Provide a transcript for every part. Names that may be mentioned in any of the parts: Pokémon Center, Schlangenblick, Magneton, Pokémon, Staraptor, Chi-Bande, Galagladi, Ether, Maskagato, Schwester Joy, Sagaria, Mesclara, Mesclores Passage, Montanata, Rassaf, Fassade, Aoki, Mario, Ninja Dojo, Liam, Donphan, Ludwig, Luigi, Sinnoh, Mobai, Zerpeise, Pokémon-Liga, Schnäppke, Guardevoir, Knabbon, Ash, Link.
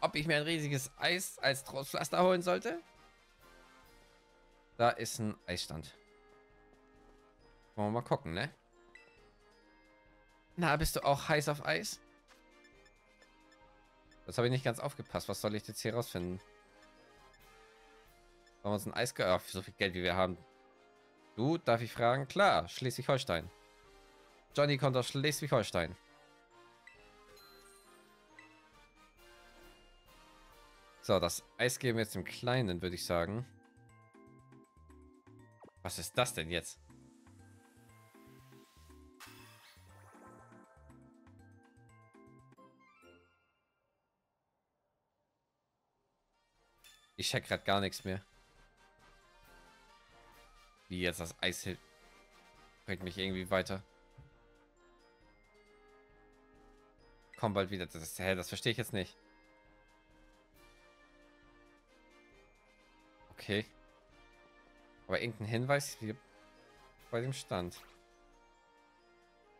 Ob ich mir ein riesiges Eis als Trostpflaster holen sollte? Da ist ein Eisstand. Wollen wir mal gucken, ne? Na, bist du auch heiß auf Eis? Das habe ich nicht ganz aufgepasst. Was soll ich jetzt hier rausfinden? Wollen wir uns ein Eis... Ach, so viel Geld, wie wir haben. Du, darf ich fragen? Klar, Schleswig-Holstein. Johnny kommt aus Schleswig-Holstein. So, das Eis geben wir jetzt dem Kleinen, würde ich sagen. Was ist das denn jetzt? Ich check gerade gar nichts mehr. Wie jetzt das Eis hilft. Bringt mich irgendwie weiter. Komm bald wieder. Das verstehe ich jetzt nicht. Okay. Aber irgendein Hinweis hier bei dem Stand.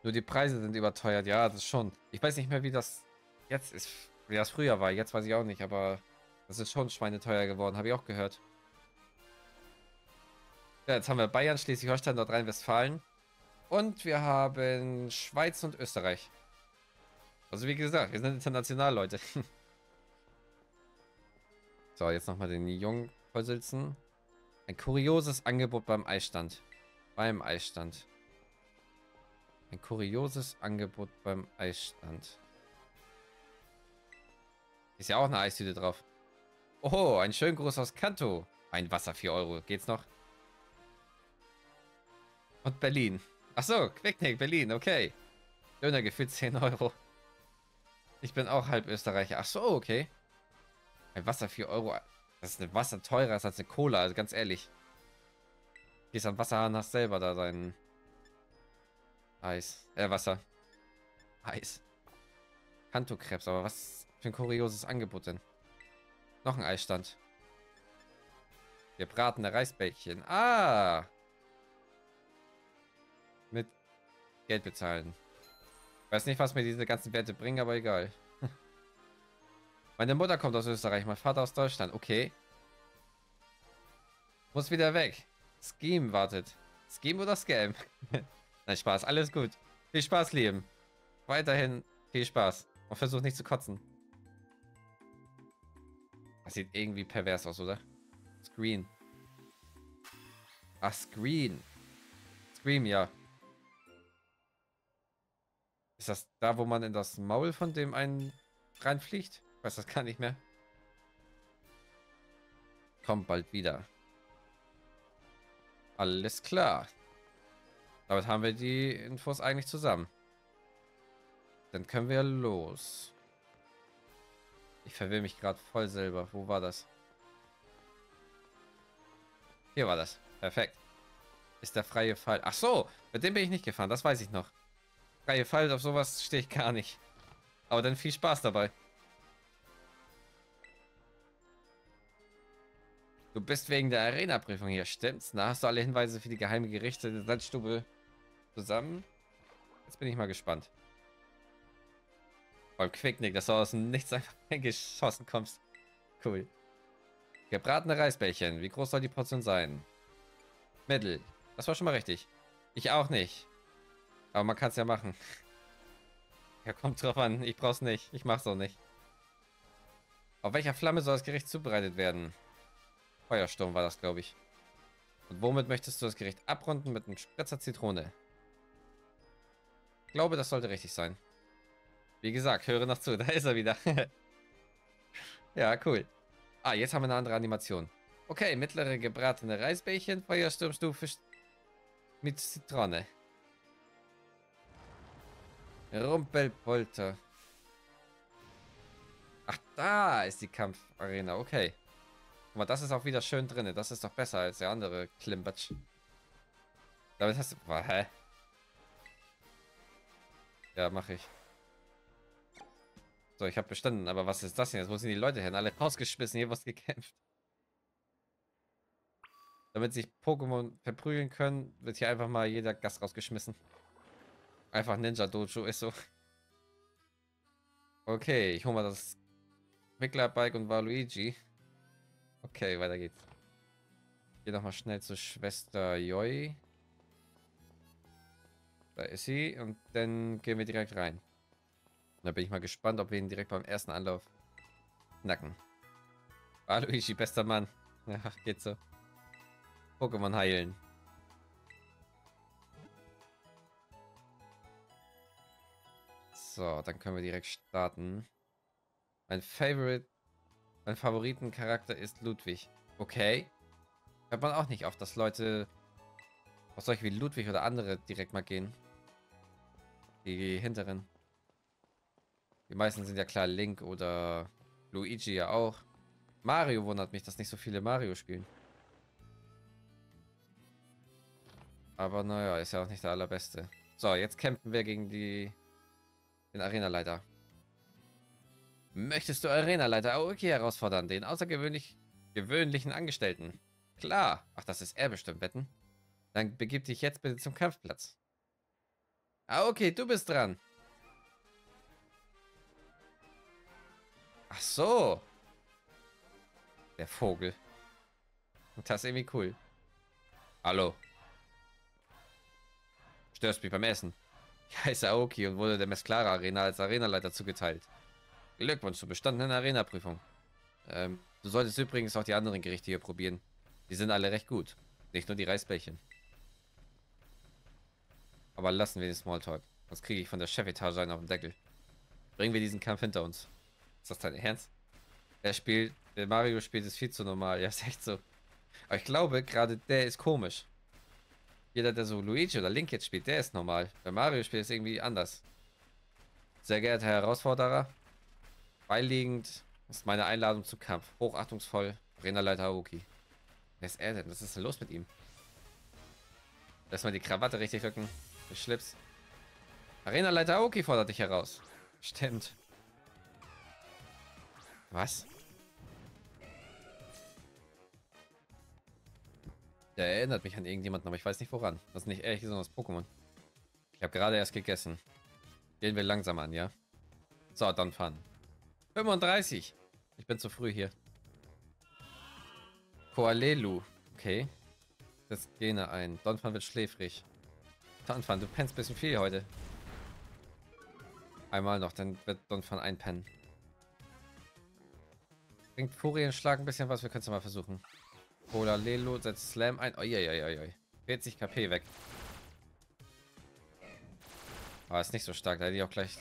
Nur die Preise sind überteuert. Ja, das schon. Ich weiß nicht mehr, wie das jetzt ist. Wie das früher war. Jetzt weiß ich auch nicht, aber... Das ist schon schweineteuer geworden, habe ich auch gehört. Ja, jetzt haben wir Bayern, Schleswig-Holstein, Nordrhein-Westfalen. Und wir haben Schweiz und Österreich. Also wie gesagt, wir sind international, Leute. So, jetzt nochmal den Jungen vollsitzen. Ein kurioses Angebot beim Eisstand. Beim Eisstand. Ein kurioses Angebot beim Eisstand. Ist ja auch eine Eistüte drauf. Oh, ein schönen Gruß aus Kanto. Ein Wasser, 4 Euro. Geht's noch? Und Berlin. Achso, Quicknick, Berlin, okay. Döner gefühlt 10 Euro. Ich bin auch halb Österreicher. Achso, okay. Ein Wasser, 4 Euro. Das ist ein Wasser teurer als eine Cola, also ganz ehrlich. Gehst am Wasserhahn, hast selber da dein Eis. Wasser. Eis. Kanto-Krebs, aber was für ein kurioses Angebot denn? Noch ein Eisstand. Wir braten eine Reisbällchen. Ah! Mit Geld bezahlen. Weiß nicht, was mir diese ganzen Werte bringen, aber egal. Meine Mutter kommt aus Österreich, mein Vater aus Deutschland. Okay. Muss wieder weg. Scheme wartet. Scheme oder Scam? Nein, Spaß. Alles gut. Viel Spaß, Liam. Weiterhin viel Spaß. Und versuch nicht zu kotzen. Das sieht irgendwie pervers aus, oder? Screen. Ach, Screen. Scream, ja. Ist das da, wo man in das Maul von dem einen reinfliegt? Ich weiß das gar nicht mehr. Kommt bald wieder. Alles klar. Damit haben wir die Infos eigentlich zusammen. Dann können wir los. Ich verwirre mich gerade voll selber. Wo war das? Hier war das. Perfekt. Ist der freie Fall. Ach so, mit dem bin ich nicht gefahren. Das weiß ich noch. Freie Fall, auf sowas stehe ich gar nicht. Aber dann viel Spaß dabei. Du bist wegen der Arena-Prüfung hier, stimmt's? Na, hast du alle Hinweise für die geheime Gerichte der Sandstube zusammen? Jetzt bin ich mal gespannt. Beim Quicknick, dass du aus dem Nichts einfach geschossen kommst. Cool. Gebratene Reisbällchen. Wie groß soll die Portion sein? Mittel. Das war schon mal richtig. Ich auch nicht. Aber man kann es ja machen. Ja, kommt drauf an. Ich brauch's nicht. Ich mach's auch nicht. Auf welcher Flamme soll das Gericht zubereitet werden? Feuersturm war das, glaube ich. Und womit möchtest du das Gericht abrunden? Mit einem Spritzer Zitrone. Ich glaube, das sollte richtig sein. Wie gesagt, höre noch zu. Da ist er wieder. Ja, cool. Ah, jetzt haben wir eine andere Animation. Okay, mittlere gebratene Reisbällchen, Feuersturmstufe mit Zitrone. Rumpelpolter. Ach, da ist die Kampfarena. Okay. Guck mal, das ist auch wieder schön drin. Das ist doch besser als der andere Klimbatsch. Damit hast du... Boah, hä? Ja, mach ich. So, ich habe bestanden, aber was ist das denn? Jetzt muss ich die Leute hin. Alle rausgeschmissen, hier was gekämpft. Damit sich Pokémon verprügeln können, wird hier einfach mal jeder Gast rausgeschmissen. Einfach Ninja Dojo ist so. Okay, ich hole mal das Wiggler, Bike und war Luigi. Okay, weiter geht's. Geh nochmal schnell zur Schwester Joy. Da ist sie. Und dann gehen wir direkt rein. Und da bin ich mal gespannt, ob wir ihn direkt beim ersten Anlauf knacken. War Luigi, bester Mann. Ja, geht so. Pokémon heilen. So, dann können wir direkt starten. Mein Favoritencharakter ist Ludwig. Okay. Hört man auch nicht auf, dass Leute auf solche wie Ludwig oder andere direkt mal gehen. Die hinteren. Die meisten sind ja klar Link oder Luigi ja auch. Mario wundert mich, dass nicht so viele Mario spielen. Aber naja, ist ja auch nicht der allerbeste. So, jetzt kämpfen wir gegen den Arenaleiter. Möchtest du Arenaleiter Aoki herausfordern, den gewöhnlichen Angestellten? Klar. Ach, das ist er bestimmt, wetten. Dann begib dich jetzt bitte zum Kampfplatz. Aoki, du bist dran. Ach so. Der Vogel. Das ist irgendwie cool. Hallo. Störst mich beim Essen. Ich heiße Aoki und wurde der Mesclara Arena als Arenaleiter zugeteilt. Glückwunsch zur bestandenen Arena-Prüfung. Du solltest übrigens auch die anderen Gerichte hier probieren. Die sind alle recht gut. Nicht nur die Reisbällchen. Aber lassen wir den Smalltalk. Sonst kriege ich von der Chefetage einen auf den Deckel. Bringen wir diesen Kampf hinter uns. Ist das dein Ernst? Der Mario spielt ist viel zu normal. Ja, ist echt so. Aber ich glaube, gerade der ist komisch. Jeder, der so Luigi oder Link jetzt spielt, der ist normal. Bei Mario spielt es irgendwie anders. Sehr geehrter Herausforderer. Beiliegend ist meine Einladung zum Kampf. Hochachtungsvoll, Arenaleiter Aoki. Wer ist er denn? Was ist denn los mit ihm? Lass mal die Krawatte richtig rücken. Der Schlips. Arenaleiter Aoki fordert dich heraus. Stimmt. Was? Der erinnert mich an irgendjemanden, aber ich weiß nicht woran. Das ist nicht ehrlich, sondern das Pokémon. Ich habe gerade erst gegessen. Gehen wir langsam an, ja? So, dann fahren. 35. Ich bin zu früh hier. Koalelu. Okay. Setz Gene ein. Donfan wird schläfrig. Donfan, du pennst ein bisschen viel heute. Einmal noch, dann wird Donfan einpennen. Bringt Furienschlag ein bisschen was, wir können es mal versuchen. Koalelu setzt Slam ein. Oioioioi. 40 KP weg. Aber ist nicht so stark, da hätte ich auch gleich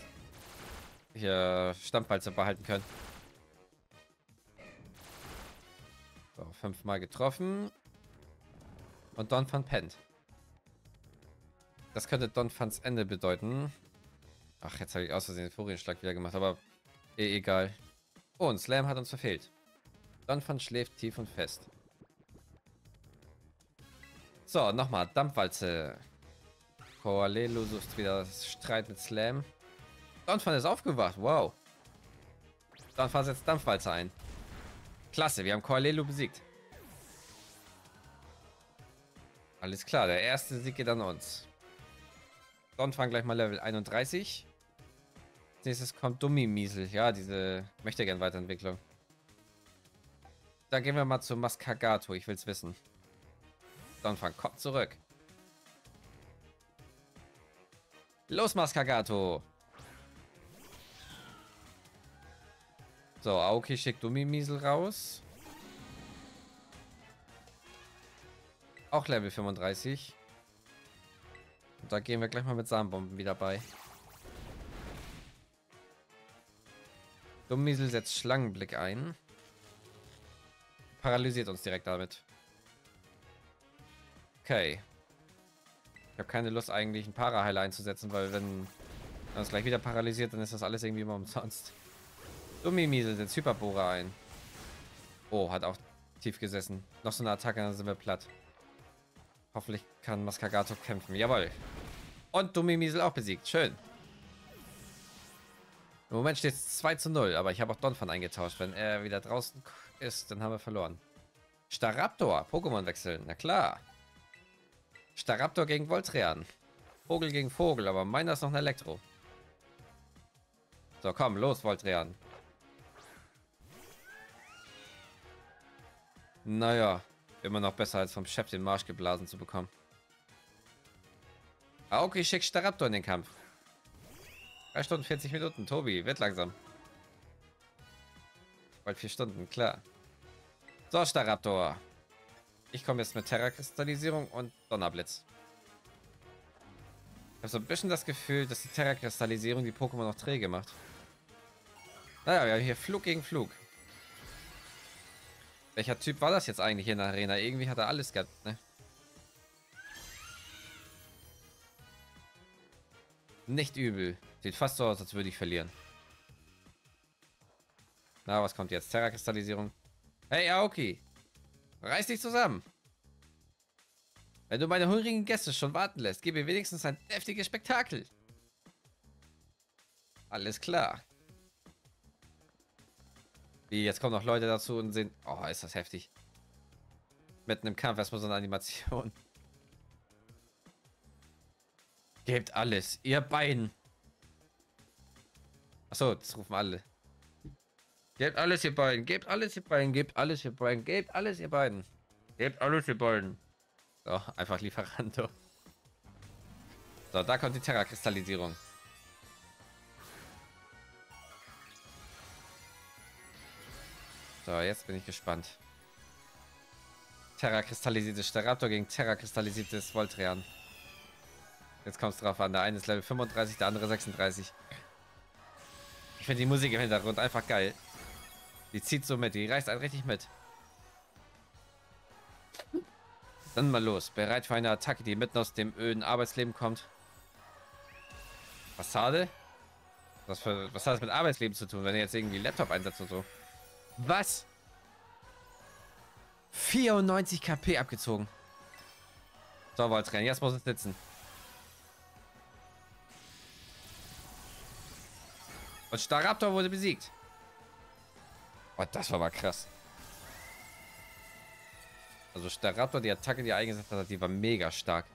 hier Stammbalze behalten können. So, 5-mal getroffen. Und Donphan pennt. Das könnte Donphans Ende bedeuten. Ach, jetzt habe ich aus Versehen den Furienschlag wieder gemacht, aber egal. Oh, und Slam hat uns verfehlt. Donphan schläft tief und fest. So, nochmal. Dampfwalze. Koalelu sucht wieder Streit mit Slam. Donphan ist aufgewacht. Wow. Donphan setzt Dampfwalze ein. Klasse, wir haben Koalelu besiegt. Alles klar, der erste Sieg geht an uns. Donphan gleich mal Level 31. Als nächstes kommt Dummimisel. Ja, diese möchte gern Weiterentwicklung. Dann gehen wir mal zu Maskagato. Ich will's wissen. Donphan, komm zurück. Los, Maskagato. So, Aoki schickt Dummimisel raus. Auch Level 35. Und da gehen wir gleich mal mit Samenbomben wieder bei. Dummimisel setzt Schlangenblick ein. Paralysiert uns direkt damit. Okay. Ich habe keine Lust eigentlich einen Paraheiler einzusetzen, weil wenn er uns gleich wieder paralysiert, dann ist das alles irgendwie immer umsonst. Dummimisel setzt Hyperbohrer ein. Oh, hat auch tief gesessen. Noch so eine Attacke, dann sind wir platt. Hoffentlich kann Maskagato kämpfen. Jawohl. Und Dummimisel auch besiegt. Schön. Im Moment steht es 2:0, aber ich habe auch Donphan eingetauscht. Wenn er wieder draußen ist, dann haben wir verloren. Staraptor. Pokémon wechseln. Na klar. Staraptor gegen Voltrian. Vogel gegen Vogel, aber meiner ist noch ein Elektro. So, komm, los, Voltrian. Naja, immer noch besser als vom Chef den Marsch geblasen zu bekommen. Aoki schickt Staraptor in den Kampf. 3 Stunden 40 Minuten, Tobi, wird langsam. Bald 4 Stunden, klar. So, Staraptor. Ich komme jetzt mit Terra-Kristallisierung und Donnerblitz. Ich habe so ein bisschen das Gefühl, dass die Terra-Kristallisierung die Pokémon noch träge macht. Naja, wir haben hier Flug gegen Flug. Welcher Typ war das jetzt eigentlich hier in der Arena? Irgendwie hat er alles gehabt, ne? Nicht übel. Sieht fast so aus, als würde ich verlieren. Na, was kommt jetzt? Terra-Kristallisierung. Hey, Aoki! Reiß dich zusammen! Wenn du meine hungrigen Gäste schon warten lässt, gib mir wenigstens ein deftiges Spektakel. Alles klar. Wie, jetzt kommen noch Leute dazu und sehen... Oh, ist das heftig. Mitten im Kampf erstmal so eine Animation. Gebt alles, ihr beiden. Achso, das rufen alle. Gebt alles, ihr beiden. Gebt alles, ihr beiden. Gebt alles, ihr beiden. Gebt alles, ihr beiden. Gebt alles, ihr beiden. So, einfach Lieferando. So, da kommt die Terra-Kristallisierung. So, jetzt bin ich gespannt. Terra-kristallisiertes Staraptor gegen Terra-kristallisiertes Voltrian. Jetzt kommt es drauf an. Der eine ist Level 35, der andere 36. Ich finde die Musik im Hintergrund einfach geil. Die zieht so mit, die reißt einen richtig mit. Dann mal los. Bereit für eine Attacke, die mitten aus dem öden Arbeitsleben kommt. Fassade? Was hat das mit Arbeitsleben zu tun, wenn ihr jetzt irgendwie Laptop einsetzt und so? Was? 94 KP abgezogen. So, Voltrian, jetzt muss es sitzen. Und Staraptor wurde besiegt. Oh, das war mal krass. Also Staraptor, die Attacke, die er eingesetzt hat, die war mega stark.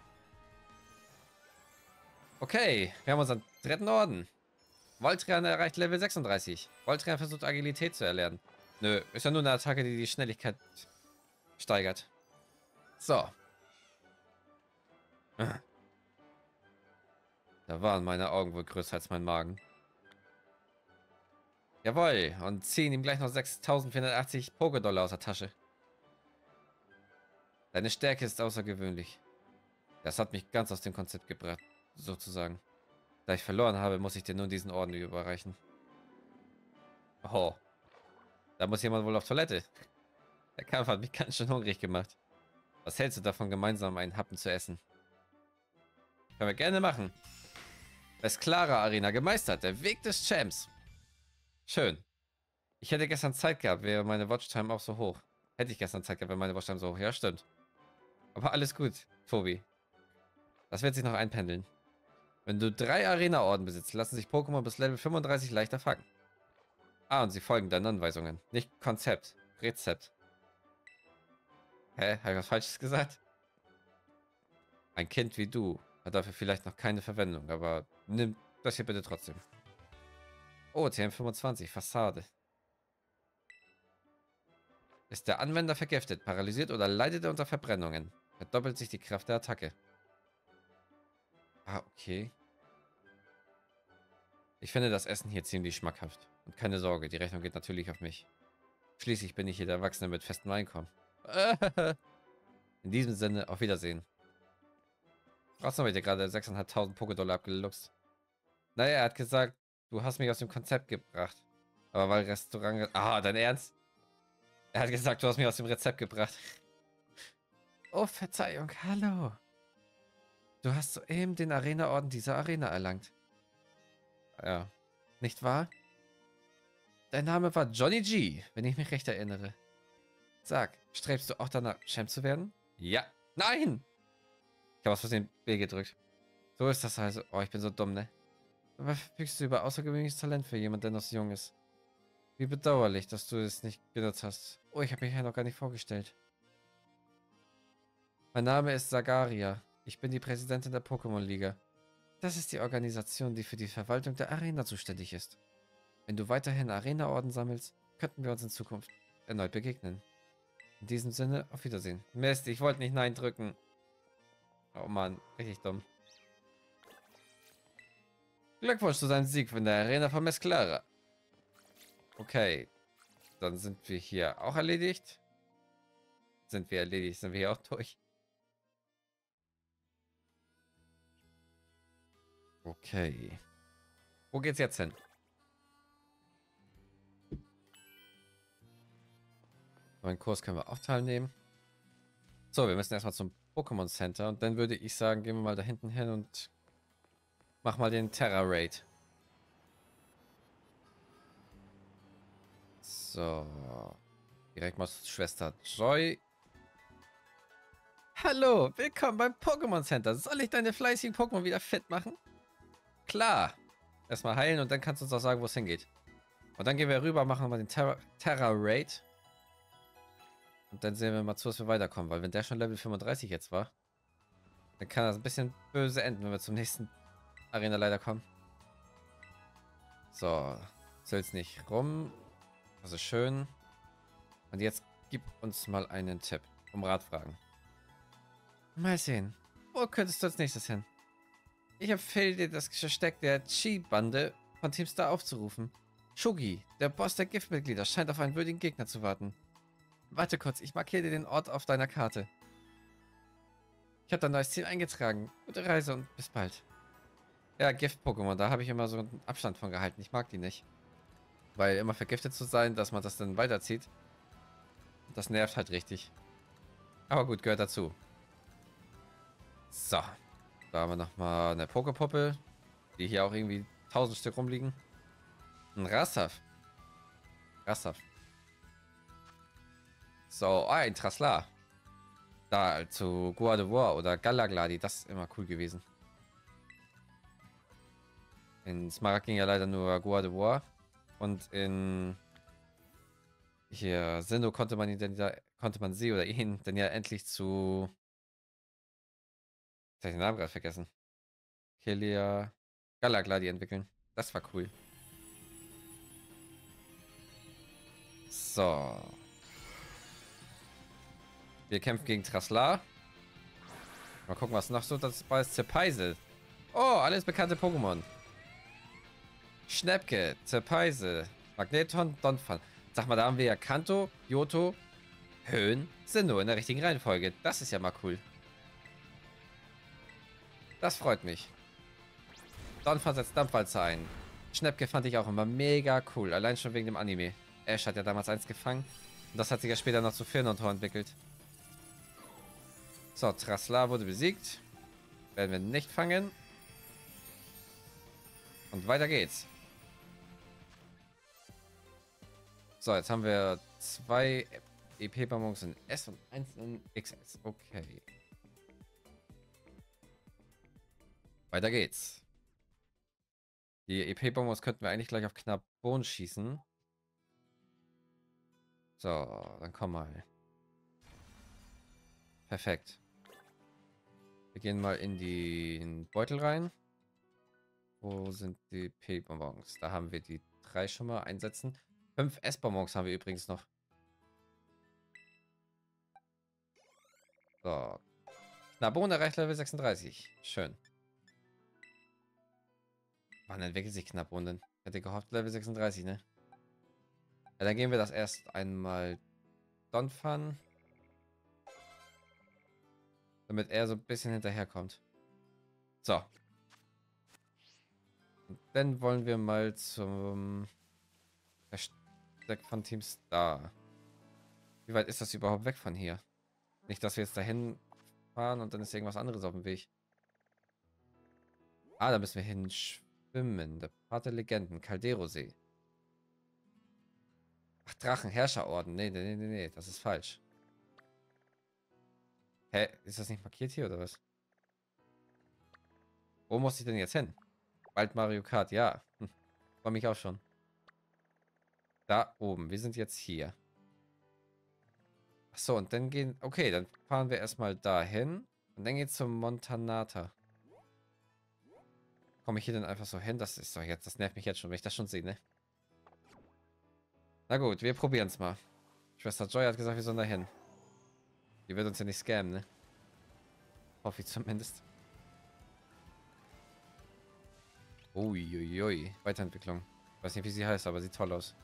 Okay, wir haben unseren dritten Orden. Voltrian erreicht Level 36. Voltrian versucht Agilität zu erlernen. Nö, ist ja nur eine Attacke, die die Schnelligkeit steigert. So. Da waren meine Augen wohl größer als mein Magen. Jawohl, und ziehen ihm gleich noch 6.480 Poké-Dollar aus der Tasche. Deine Stärke ist außergewöhnlich. Das hat mich ganz aus dem Konzept gebracht, sozusagen. Da ich verloren habe, muss ich dir nun diesen Orden überreichen. Oh, da muss jemand wohl auf Toilette. Der Kampf hat mich ganz schön hungrig gemacht. Was hältst du davon, gemeinsam einen Happen zu essen? Können wir gerne machen. Es Clara Arena gemeistert, der Weg des Champs. Schön. Ich hätte gestern Zeit gehabt, wäre meine Watchtime auch so hoch. Hätte ich gestern Zeit gehabt, wäre meine Watchtime so hoch. Ja, stimmt. Aber alles gut, Tobi. Das wird sich noch einpendeln. Wenn du 3 Arena-Orden besitzt, lassen sich Pokémon bis Level 35 leichter fangen. Ah, und sie folgen deinen Anweisungen. Nicht Konzept, Rezept. Hä? Habe ich was Falsches gesagt? Ein Kind wie du hat dafür vielleicht noch keine Verwendung, aber nimm das hier bitte trotzdem. Oh, TM25, Fassade. Ist der Anwender vergiftet, paralysiert oder leidet er unter Verbrennungen? Verdoppelt sich die Kraft der Attacke. Ah, okay. Ich finde das Essen hier ziemlich schmackhaft. Und keine Sorge, die Rechnung geht natürlich auf mich. Schließlich bin ich hier der Erwachsene mit festem Einkommen. In diesem Sinne, auf Wiedersehen. Trotzdem habe ich dir gerade 6.500 Poké-Dollar abgeluchst. Naja, er hat gesagt, du hast mich aus dem Konzept gebracht. Aber weil Restaurant... Ah, dein Ernst? Er hat gesagt, du hast mich aus dem Rezept gebracht. Oh, Verzeihung, hallo. Du hast soeben den Arena-Orden dieser Arena erlangt. Ja, nicht wahr? Dein Name war Johnny G, wenn ich mich recht erinnere. Sag, strebst du auch danach, Champ zu werden? Ja. Nein! Ich habe aus Versehen B gedrückt. So ist das also. Oh, ich bin so dumm, ne? Aber verfügst du über außergewöhnliches Talent für jemanden, der noch so jung ist? Wie bedauerlich, dass du es nicht genutzt hast. Oh, ich habe mich ja noch gar nicht vorgestellt. Mein Name ist Sagaria. Ich bin die Präsidentin der Pokémon-Liga. Das ist die Organisation, die für die Verwaltung der Arena zuständig ist. Wenn du weiterhin Arena-Orden sammelst, könnten wir uns in Zukunft erneut begegnen. In diesem Sinne, auf Wiedersehen. Mist, ich wollte nicht Nein drücken. Oh Mann, richtig dumm. Glückwunsch zu seinem Sieg von der Arena von Mesclara. Okay, dann sind wir hier auch erledigt. Sind wir hier auch durch. Okay. Wo geht's jetzt hin? Neuen Kurs können wir auch teilnehmen. So, wir müssen erstmal zum Pokémon Center und dann würde ich sagen, gehen wir mal da hinten hin und mach mal den Terra Raid. So. Direkt mal zu Schwester Joy. Hallo, willkommen beim Pokémon Center. Soll ich deine fleißigen Pokémon wieder fit machen? Klar. Erstmal heilen und dann kannst du uns auch sagen, wo es hingeht. Und dann gehen wir rüber, machen wir den Terra Raid. Und dann sehen wir mal zu, dass wir weiterkommen. Weil wenn der schon Level 35 jetzt war, dann kann das ein bisschen böse enden, wenn wir zum nächsten Arena leider kommen. So. Soll's nicht rum. Also schön. Und jetzt gib uns mal einen Tipp. Um Rat fragen. Mal sehen. Wo könntest du als nächstes hin? Ich empfehle dir, das Versteck der Chi-Bande von Team Star aufzurufen. Shugi, der Boss der Giftmitglieder, scheint auf einen würdigen Gegner zu warten. Warte kurz, ich markiere dir den Ort auf deiner Karte. Ich habe dein neues Ziel eingetragen. Gute Reise und bis bald. Ja, Gift-Pokémon, da habe ich immer so einen Abstand von gehalten. Ich mag die nicht. Weil immer vergiftet zu sein, dass man das dann weiterzieht, das nervt halt richtig. Aber gut, gehört dazu. So. Da haben wir nochmal eine Pokepuppe, die hier auch irgendwie 1000 Stück rumliegen. Ein Rassaf. So, ein Trasla. Da zu Guardevoir oder Galagladi, das ist immer cool gewesen. In Smaragd ging ja leider nur Guardevoir. Und in hier Sinnoh konnte man ihn denn da, konnte man sie oder ihn denn ja endlich zu. Ich habe den Namen gerade vergessen. Kelia Galagladi entwickeln. Das war cool. So. Wir kämpfen gegen Trasla. Mal gucken, was noch so dabei ist. Zerpeise. Oh, alles bekannte Pokémon. Schnäppke, Zerpeise, Magneton, Donfan. Sag mal, da haben wir ja Kanto, Johto, Höhen, Sinnoh in der richtigen Reihenfolge. Das ist ja mal cool. Das freut mich. Donfan setzt Dampfwalze ein. Schnäppke fand ich auch immer mega cool. Allein schon wegen dem Anime. Ash hat ja damals eins gefangen. Und das hat sich ja später noch zu Firnontor entwickelt. So, Trasla wurde besiegt. Werden wir nicht fangen. Und weiter geht's. So, jetzt haben wir 2 EP-Bonbons in S und 1 in XS. Okay. Weiter geht's. Die EP-Bombos könnten wir eigentlich gleich auf Knabbon schießen. So, dann komm mal. Perfekt. Wir gehen mal in den Beutel rein. Wo sind die EP-Bonbons? Da haben wir die 3 schon mal einsetzen. 5 S-Bonbons haben wir übrigens noch. So. Knabbon erreicht Level 36. Schön. Wann entwickelt sich knapp unten? Hätte gehofft Level 36, ne? Ja, dann gehen wir das erst einmal Donfan. Damit er so ein bisschen hinterherkommt. So. Und dann wollen wir mal zum Versteck von Team Star. Wie weit ist das überhaupt weg von hier? Nicht, dass wir jetzt dahin fahren und dann ist irgendwas anderes auf dem Weg. Ah, da müssen wir hin. Schwimmen, der Pate Legenden, Calderosee. Ach, Drachenherrscherorden. Nee, das ist falsch. Hä, ist das nicht markiert hier oder was? Wo muss ich denn jetzt hin? Bald Mario Kart, ja. Freue mich auch schon. Da oben, wir sind jetzt hier. Ach so, und dann gehen... Okay, dann fahren wir erstmal dahin. Und dann geht's zum Montanata. Komme ich hier denn einfach so hin? Das ist doch jetzt, das nervt mich jetzt schon, wenn ich das schon sehe, ne? Na gut, wir probieren es mal. Schwester Joy hat gesagt, wir sollen da hin. Die wird uns ja nicht scammen, ne? Hoffe ich zumindest. Uiuiui. Weiterentwicklung. Ich weiß nicht, wie sie heißt, aber sieht toll aus.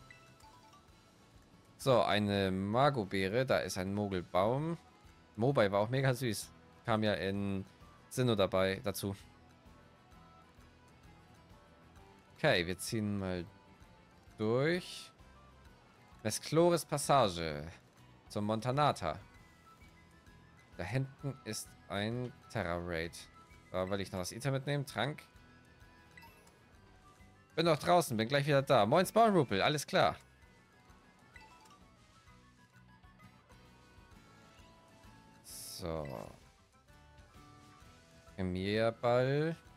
So, eine Magobeere. Da ist ein Mogelbaum. Mobai war auch mega süß. Kam ja in Sinnoh dabei dazu. Okay, wir ziehen mal durch. Mesclores Passage zum Montanata. Da hinten ist ein Terra-Raid. Da will ich noch das Ether mitnehmen. Trank. Bin noch draußen, bin gleich wieder da. Moin Spawn-Rupel, alles klar. So. Premierball.